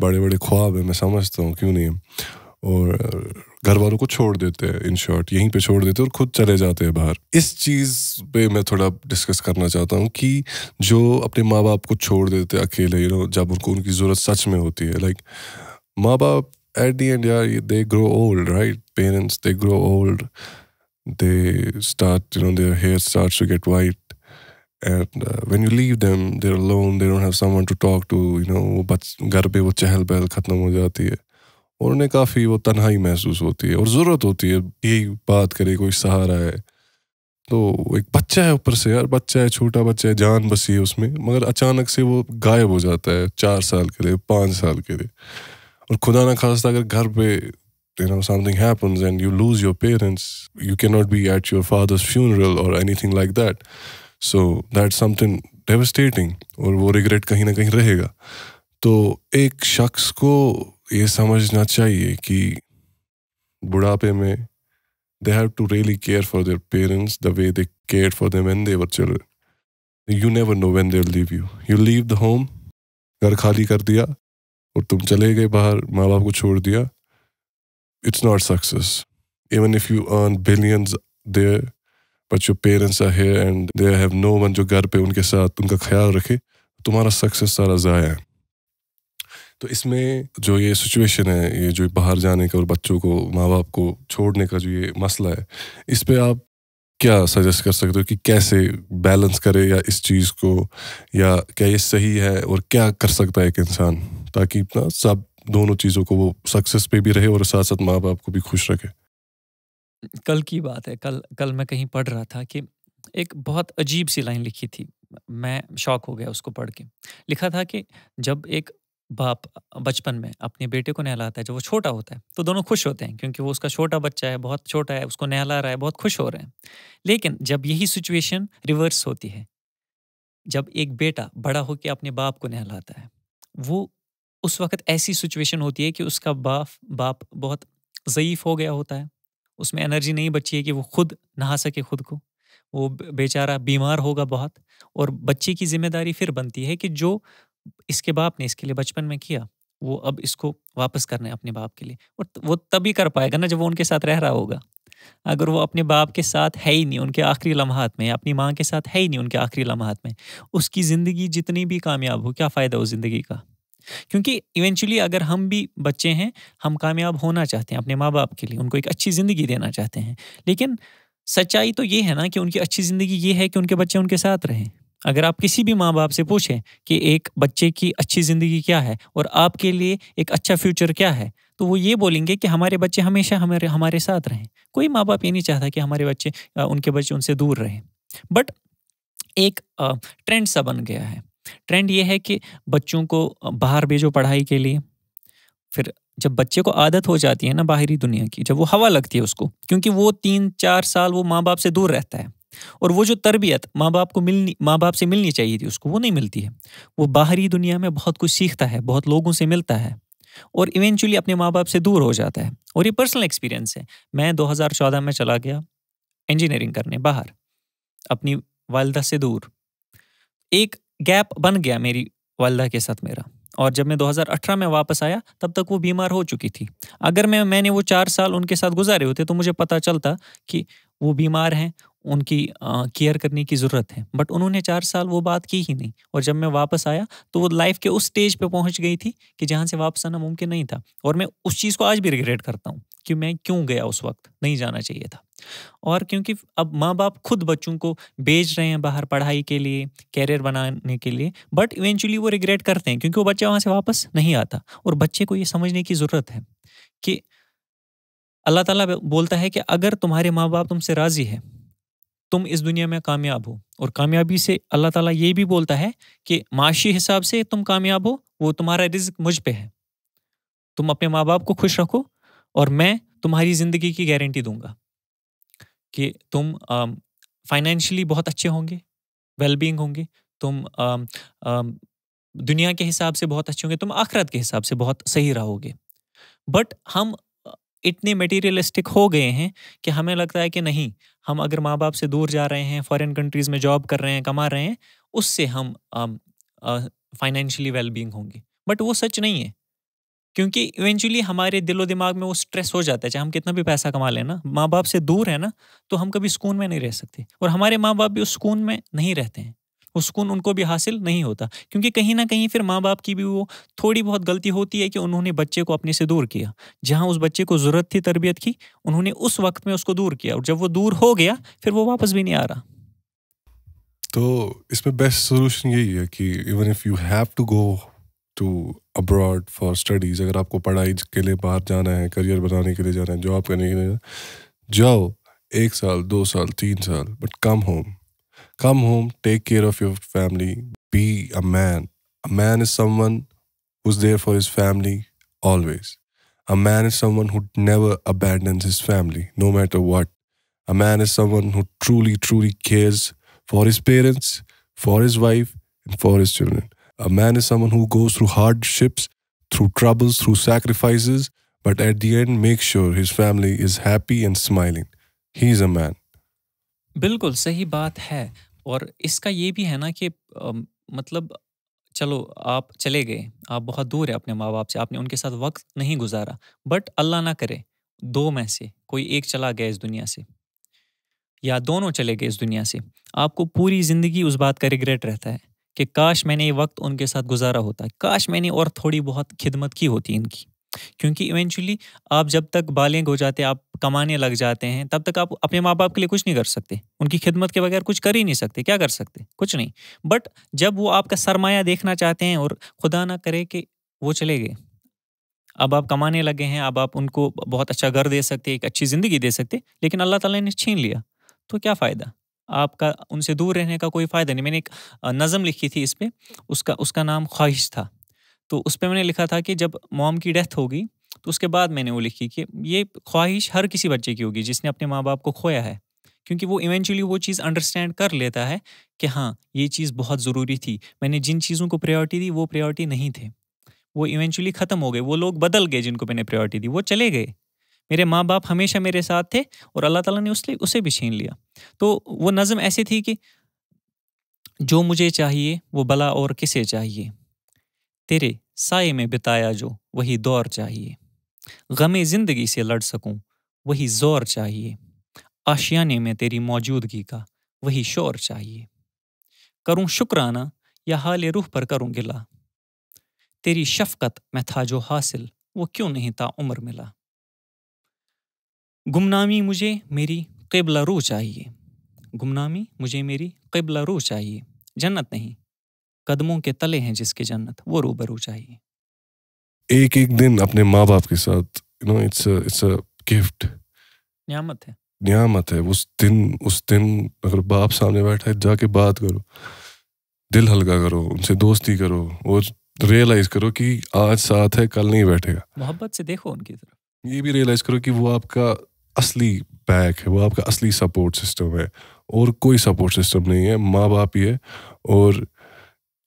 बड़े बड़े ख्वाब है, मैं समझता हूँ क्यों नहीं, और घर वालों को छोड़ देते हैं, इन शॉर्ट यहीं पे छोड़ देते हैं और खुद चले जाते हैं बाहर। इस चीज़ पे मैं थोड़ा डिस्कस करना चाहता हूँ कि जो अपने माँ बाप को छोड़ देते हैं अकेले, यू नो, जब उनको उनकी ज़रूरत सच में होती है। लाइक माँ बाप एट दी एंड यार they grow old, right, parents they grow old, they start, you know, their hair starts to get white, and when you leave them they are alone, they don't have someone to talk to, you know, वो घर पे वो चहल पहल ख़त्म हो जाती है और उन्हें काफ़ी वो तन्हाई महसूस होती है और ज़रूरत होती है यही बात करे कोई सहारा है। तो एक बच्चा है ऊपर से, यार बच्चा है, छोटा बच्चा है, जान बसी है उसमें, मगर अचानक से वो गायब हो जाता है 4 साल के लिए, 5 साल के लिए। और खुदा ना खास्ता अगर घर पे, you know, something happens and you lose your parents, you can not be at your father's funeral और anything like that, so that something devastating, और वो रिग्रेट कहीं ना कहीं रहेगा। तो एक शख्स को ये समझना चाहिए कि बुढ़ापे में they have to really care for their parents the way they care for them when they were children. You never know when they will leave you. You leave the home, घर खाली कर दिया और तुम चले गए बाहर, माँ बाप को छोड़ दिया, it's not success. Even if you earn billions there but your parents are here and they have no one जो घर पे उनके साथ उनका ख्याल रखे, तुम्हारा सक्सेस सारा ज़ाया है। तो इसमें जो ये सिचुएशन है, ये जो बाहर जाने का और बच्चों को माँ बाप को छोड़ने का जो ये मसला है, इस पे आप क्या सजेस्ट कर सकते हो कि कैसे बैलेंस करें या इस चीज़ को, या क्या ये सही है और क्या कर सकता है एक इंसान ताकि अपना सब दोनों चीज़ों को वो सक्सेस पे भी रहे और साथ साथ माँ बाप को भी खुश रखे। कल की बात है, कल मैं कहीं पढ़ रहा था कि एक बहुत अजीब सी लाइन लिखी थी, मैं शॉक हो गया उसको पढ़ के। लिखा था कि जब एक बाप बचपन में अपने बेटे को नहलाता है जब वो छोटा होता है तो दोनों खुश होते हैं क्योंकि वो उसका छोटा बच्चा है, बहुत छोटा है, उसको नहला रहा है, बहुत खुश हो रहे हैं। लेकिन जब यही सिचुएशन रिवर्स होती है, जब एक बेटा बड़ा होकर अपने बाप को नहलाता है, वो उस वक्त ऐसी सिचुएशन होती है कि उसका बाप बहुत ज़यीफ़ हो गया होता है, उसमें एनर्जी नहीं बची है कि वो खुद नहा सके खुद को, वो बेचारा बीमार होगा बहुत। और बच्चे की जिम्मेदारी फिर बनती है कि जो इसके बाप ने इसके लिए बचपन में किया वो अब इसको वापस करना है अपने बाप के लिए। और वो तभी कर पाएगा ना जब वो उनके साथ रह रहा होगा। अगर वो अपने बाप के साथ है ही नहीं उनके आखिरी लम्हात में, अपनी माँ के साथ है ही नहीं उनके आखिरी लम्हात में, उसकी ज़िंदगी जितनी भी कामयाब हो क्या फ़ायदा उस ज़िंदगी का। क्योंकि इवेंचुअली अगर हम भी बच्चे हैं, हम कामयाब होना चाहते हैं अपने माँ बाप के लिए, उनको एक अच्छी ज़िंदगी देना चाहते हैं, लेकिन सच्चाई तो ये है ना कि उनकी अच्छी ज़िंदगी ये है कि उनके बच्चे उनके साथ रहें। अगर आप किसी भी माँ बाप से पूछें कि एक बच्चे की अच्छी ज़िंदगी क्या है और आपके लिए एक अच्छा फ्यूचर क्या है, तो वो ये बोलेंगे कि हमारे बच्चे हमेशा हमारे साथ रहें। कोई माँ बाप ये नहीं चाहता कि हमारे बच्चे उनके बच्चे उनसे दूर रहें। बट एक ट्रेंड सा बन गया है। ट्रेंड ये है कि बच्चों को बाहर भेजो पढ़ाई के लिए। फिर जब बच्चे को आदत हो जाती है ना बाहरी दुनिया की, जब वो हवा लगती है उसको, क्योंकि वो 3-4 साल वो माँ बाप से दूर रहता है और वो जो तरबियत माँ बाप से मिलनी चाहिए थी उसको वो नहीं मिलती है। वो बाहरी दुनिया में बहुत कुछ सीखता है, बहुत लोगों से मिलता है और इवेंचुअली अपने माँ बाप से दूर हो जाता है। और ये पर्सनल एक्सपीरियंस है। मैं 2014 में चला गया इंजीनियरिंग करने बाहर, अपनी वालिदा से दूर। एक गैप बन गया मेरी वालिदा के साथ मेरा। और जब मैं 2018 में वापस आया तब तक वो बीमार हो चुकी थी। अगर मैंने वो 4 साल उनके साथ गुजारे होते तो मुझे पता चलता कि वो बीमार हैं, उनकी केयर करने की ज़रूरत है। बट उन्होंने 4 साल वो बात की ही नहीं। और जब मैं वापस आया तो वो लाइफ के उस स्टेज पे पहुंच गई थी कि जहाँ से वापस आना मुमकिन नहीं था। और मैं उस चीज़ को आज भी रिग्रेट करता हूँ कि मैं क्यों गया उस वक्त, नहीं जाना चाहिए था। और क्योंकि अब माँ बाप खुद बच्चों को भेज रहे हैं बाहर पढ़ाई के लिए, कैरियर बनाने के लिए, बट इवेंचुअली वो रिग्रेट करते हैं क्योंकि वो बच्चा वहाँ से वापस नहीं आता। और बच्चे को ये समझने की ज़रूरत है कि अल्लाह ताला बोलता है कि अगर तुम्हारे माँ बाप तुमसे राज़ी है, तुम इस दुनिया में कामयाब हो। और कामयाबी से अल्लाह ताला ये भी बोलता है कि माशी हिसाब से तुम कामयाब हो, वो तुम्हारा रिज्क मुझ पे है, तुम अपने माँ बाप को खुश रखो और मैं तुम्हारी ज़िंदगी की गारंटी दूंगा कि तुम फाइनेंशियली बहुत अच्छे होंगे, वेलबींग होंगे, तुम दुनिया के हिसाब से बहुत अच्छे होंगे, तुम आखिरत के हिसाब से बहुत सही रहोगे। बट हम इतने मटेरियलिस्टिक हो गए हैं कि हमें लगता है कि नहीं, हम अगर माँ बाप से दूर जा रहे हैं, फॉरेन कंट्रीज़ में जॉब कर रहे हैं, कमा रहे हैं, उससे हम फाइनेंशियली वेलबींग होंगे। बट वो सच नहीं है क्योंकि इवेंचुअली हमारे दिलो दिमाग में वो स्ट्रेस हो जाता है। चाहे हम कितना भी पैसा कमा लें ना, माँ बाप से दूर है ना तो हम कभी सुकून में नहीं रह सकते। और हमारे माँ बाप भी उस सुकून में नहीं रहते हैं, वो सुकून उनको भी हासिल नहीं होता क्योंकि कहीं ना कहीं फिर माँ बाप की भी वो थोड़ी बहुत गलती होती है कि उन्होंने बच्चे को अपने से दूर किया। जहाँ उस बच्चे को ज़रूरत थी तरबियत की, उन्होंने उस वक्त में उसको दूर किया और जब वो दूर हो गया फिर वो वापस भी नहीं आ रहा। तो इसमें बेस्ट सोल्यूशन यही है कि even if you have to go to abroad for studies, अगर आपको पढ़ाई के लिए बाहर जाना है, करियर बनाने के लिए जाना है, जॉब करने के लिए, जाओ 1 साल 2 साल 3 साल, but come home. Come home, take care of your family, be a man. A man is someone who's there for his family always. A man is someone who never abandons his family, no matter what. A man is someone who truly, truly cares for his parents, for his wife, and for his children. A man is someone who goes through hardships, through troubles, through sacrifices, but at the end makes sure his family is happy and smiling. He is a man. बिल्कुल सही बात है। और इसका ये भी है ना कि मतलब चलो आप चले गए, आप बहुत दूर है अपने माँ बाप से, आपने उनके साथ वक्त नहीं गुजारा, बट अल्लाह ना करे 2 में से कोई एक चला गया इस दुनिया से या दोनों चले गए इस दुनिया से, आपको पूरी ज़िंदगी उस बात का रिग्रेट रहता है कि काश मैंने ये वक्त उनके साथ गुजारा होता, काश मैंने और थोड़ी बहुत खिदमत की होती इनकी। क्योंकि इवेंचुअली आप जब तक बालिग हो जाते हैं, आप कमाने लग जाते हैं, तब तक आप अपने माँ बाप के लिए कुछ नहीं कर सकते, उनकी खिदमत के बगैर कुछ कर ही नहीं सकते। क्या कर सकते? कुछ नहीं। बट जब वो आपका सरमाया देखना चाहते हैं और खुदा ना करे कि वो चले गए, अब आप कमाने लगे हैं, अब आप उनको बहुत अच्छा घर दे सकते, एक अच्छी ज़िंदगी दे सकते, लेकिन अल्लाह ताला ने छीन लिया, तो क्या फ़ायदा? आपका उनसे दूर रहने का कोई फ़ायदा नहीं। मैंने एक नज़म लिखी थी इस पर, उसका नाम ख्वाहिश था। तो उस पर मैंने लिखा था कि जब मॉम की डेथ होगी तो उसके बाद मैंने वो लिखी कि ये ख्वाहिश हर किसी बच्चे की होगी जिसने अपने माँ बाप को खोया है, क्योंकि वो इवेंचुअली वो चीज़ अंडरस्टैंड कर लेता है कि हाँ ये चीज़ बहुत ज़रूरी थी, मैंने जिन चीज़ों को प्रायोरिटी दी वो प्रायोरिटी नहीं थे, वो इवेंचुअली ख़त्म हो गए, वो लोग बदल गए जिनको मैंने प्रायोरिटी दी, वो चले गए, मेरे माँ बाप हमेशा मेरे साथ थे और अल्लाह ताला ने उसे भी छीन लिया। तो वो नज़म ऐसी थी कि जो मुझे चाहिए वो भला और किसे चाहिए, तेरे साए में बिताया जो वही दौर चाहिए, गमे ज़िंदगी से लड़ सकूं वही ज़ोर चाहिए, आशियाने में तेरी मौजूदगी का वही शोर चाहिए, करूं शुक्राना या हाल रूह पर करूं गिला, तेरी शफ़क़त में था जो हासिल वो क्यों नहीं था उम्र मिला, गुमनामी मुझे मेरी क़िबला रूह चाहिए, गुमनामी मुझे मेरी क़िबला रूह चाहिए, जन्नत नहीं कदमों के तले हैं जिसके जन्नत वो रूबरू चाहिए। एक एक दिन अपने माँ बाप के साथ, you know, it's a gift, न्यामत है, न्यामत है। उस दिन अगर बाप सामने बैठा है जाके बात करो, दिल हल्का करो, उनसे दोस्ती करो और रियलाइज करो कि आज साथ है कल नहीं बैठेगा। मोहब्बत से देखो उनकी तरफ, ये भी रियलाइज करो कि वो आपका असली बैक है, वो आपका असली सपोर्ट सिस्टम है और कोई सपोर्ट सिस्टम नहीं है, माँ बाप ही है। और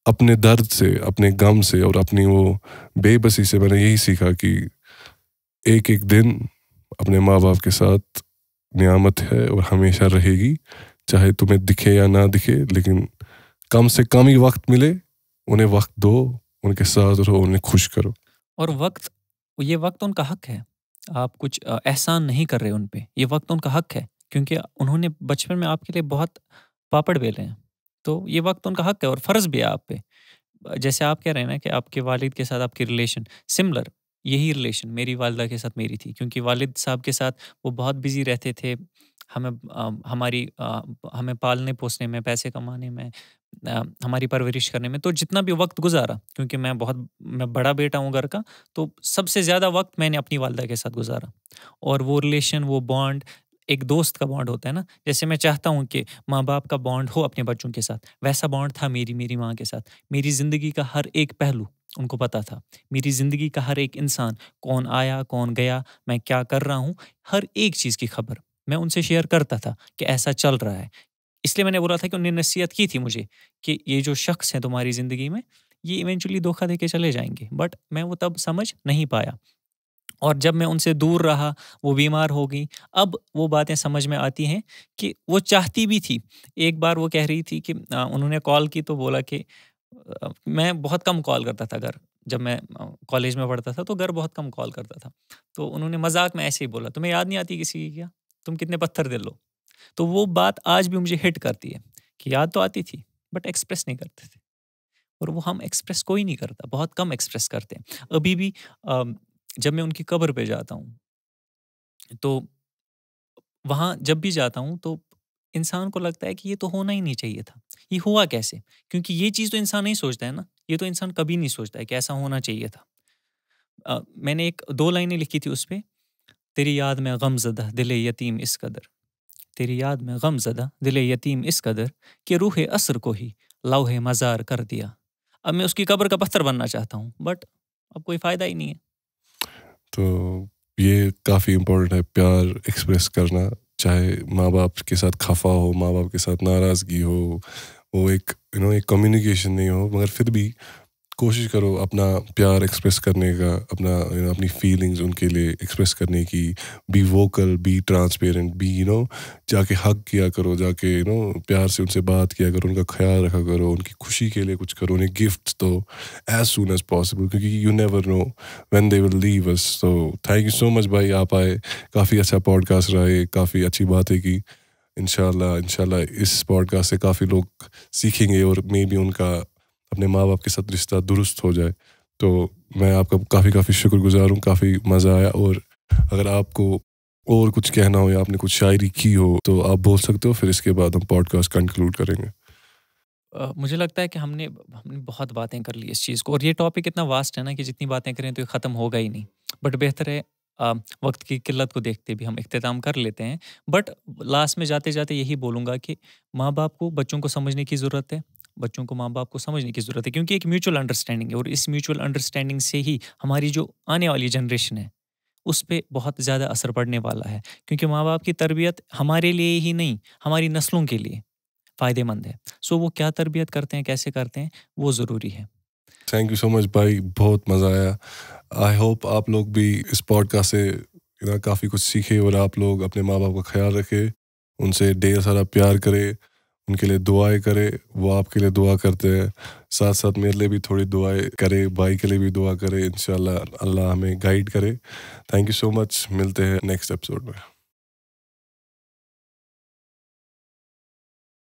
अपने दर्द से, अपने गम से और अपनी वो बेबसी से मैंने यही सीखा कि एक एक दिन अपने माँ बाप के साथ नियामत है और हमेशा रहेगी, चाहे तुम्हें दिखे या ना दिखे, लेकिन कम से कम ही वक्त मिले, उन्हें वक्त दो, उनके साथ रहो, उन्हें खुश करो। और वक्त, ये वक्त उनका हक है, आप कुछ एहसान नहीं कर रहे उन पे, ये वक्त उनका हक है क्योंकि उन्होंने बचपन में आपके लिए बहुत पापड़ बेले हैं, तो ये वक्त उनका हक़ है और फ़र्ज़ भी है आप पे। जैसे आप कह रहे हैं ना कि आपके वालिद के साथ आपकी रिलेशन, सिमिलर यही रिलेशन मेरी वालिदा के साथ मेरी थी, क्योंकि वालिद साहब के साथ वो बहुत बिजी रहते थे, हमें पालने पोसने में, पैसे कमाने में, हमारी परवरिश करने में। तो जितना भी वक्त गुजारा, क्योंकि मैं बड़ा बेटा हूँ घर का, तो सबसे ज़्यादा वक्त मैंने अपनी वालिदा के साथ गुजारा। और वो रिलेशन, वो बॉन्ड, एक दोस्त का बॉन्ड होता है ना, जैसे मैं चाहता हूँ कि माँ बाप का बॉन्ड हो अपने बच्चों के साथ, वैसा बॉन्ड था मेरी माँ के साथ। मेरी ज़िंदगी का हर एक पहलू उनको पता था, मेरी ज़िंदगी का हर एक इंसान, कौन आया कौन गया, मैं क्या कर रहा हूँ, हर एक चीज़ की खबर मैं उनसे शेयर करता था कि ऐसा चल रहा है। इसलिए मैंने बोला था कि उन्हें नसीहत की थी मुझे कि ये जो शख्स हैं तुम्हारी ज़िंदगी में, ये इवेंचुअली धोखा दे के चले जाएंगे, बट मैं वो तब समझ नहीं पाया। और जब मैं उनसे दूर रहा, वो बीमार हो गई, अब वो बातें समझ में आती हैं कि वो चाहती भी थी। एक बार वो कह रही थी कि उन्होंने कॉल की तो बोला कि मैं बहुत कम कॉल करता था घर, जब मैं कॉलेज में पढ़ता था तो घर बहुत कम कॉल करता था। तो उन्होंने मजाक में ऐसे ही बोला, तुम्हें याद नहीं आती किसी की क्या, तुम कितने पत्थर दिल हो। तो वो बात आज भी मुझे हिट करती है कि याद तो आती थी बट एक्सप्रेस नहीं करते थे, और वो हम एक्सप्रेस कोई नहीं करता, बहुत कम एक्सप्रेस करते हैं। अभी भी जब मैं उनकी कब्र पे जाता हूँ, तो वहाँ जब भी जाता हूँ तो इंसान को लगता है कि ये तो होना ही नहीं चाहिए था, ये हुआ कैसे, क्योंकि ये चीज़ तो इंसान नहीं सोचता है ना, ये तो इंसान कभी नहीं सोचता है कि ऐसा होना चाहिए था। मैंने 1-2 लाइनें लिखी थी उस पर, तेरी याद में गमज़दा दिले यतीम इस कदर, तेरी याद में गमज़दा दिले यतीम इस कदर कि रूह असर को ही लौहे मज़ार कर दिया। अब मैं उसकी कब्र का पत्थर बनना चाहता हूँ बट अब कोई फ़ायदा ही नहीं है। तो ये काफ़ी इम्पोर्टेंट है, प्यार एक्सप्रेस करना, चाहे माँ बाप के साथ खफा हो, माँ बाप के साथ नाराज़गी हो, वो एक एक कम्युनिकेशन नहीं हो, मगर फिर भी कोशिश करो अपना प्यार एक्सप्रेस करने का, अपना अपनी फीलिंग्स उनके लिए एक्सप्रेस करने की। Be vocal, be transparent, be जाके हक किया करो, जाके प्यार से उनसे बात किया करो, उनका ख्याल रखा करो, उनकी खुशी के लिए कुछ करो, उन्हें गिफ्ट्स दो एज सून एज पॉसिबल, क्योंकि you never know when they will leave us. तो थैंक यू सो मच भाई, आप आए, काफ़ी अच्छा पॉडकास्ट रहा, काफ़ी अच्छी बातें की। इंशाल्लाह इस पॉडकास्ट से काफ़ी लोग सीखेंगे और मे बी उनका अपने माँ बाप के साथ रिश्ता दुरुस्त हो जाए। तो मैं आपका काफ़ी शुक्रगुजार हूँ, काफ़ी मज़ा आया। और अगर आपको और कुछ कहना हो या आपने कुछ शायरी की हो तो आप बोल सकते हो, फिर इसके बाद हम पॉडकास्ट कंक्लूड करेंगे। मुझे लगता है कि हमने बहुत बातें कर ली इस चीज़ को, और ये टॉपिक इतना वास्ट है ना कि जितनी बातें करें तो ये ख़त्म होगा ही नहीं, बट बेहतर है वक्त की किल्लत को देखते भी हम इख्तिताम कर लेते हैं। बट लास्ट में जाते जाते यही बोलूँगा कि माँ बाप को बच्चों को समझने की ज़रूरत है, बच्चों को माँ बाप को समझने की ज़रूरत है, क्योंकि एक म्यूचुअल अंडरस्टैंडिंग है और इस म्यूचुअल अंडरस्टैंडिंग से ही हमारी जो आने वाली जनरेशन है उस पर बहुत ज़्यादा असर पड़ने वाला है। क्योंकि माँ बाप की तरबियत हमारे लिए ही नहीं, हमारी नस्लों के लिए फ़ायदेमंद है। सो वो क्या तरबियत करते हैं, कैसे करते हैं, वो ज़रूरी है। थैंक यू सो मच भाई, बहुत मज़ा आया। आई होप आप लोग भी इस पॉडकास्ट से काफ़ी कुछ सीखे और आप लोग अपने माँ बाप का ख्याल रखें, उनसे ढेर सारा प्यार करें, उनके लिए दुआएं करें, वो आपके लिए दुआ करते हैं। साथ साथ मेरे लिए भी थोड़ी दुआएं करें, भाई के लिए भी दुआ करें। इंशाल्लाह अल्लाह हमें गाइड करे। थैंक यू सो मच, मिलते हैं नेक्स्ट एपिसोड में।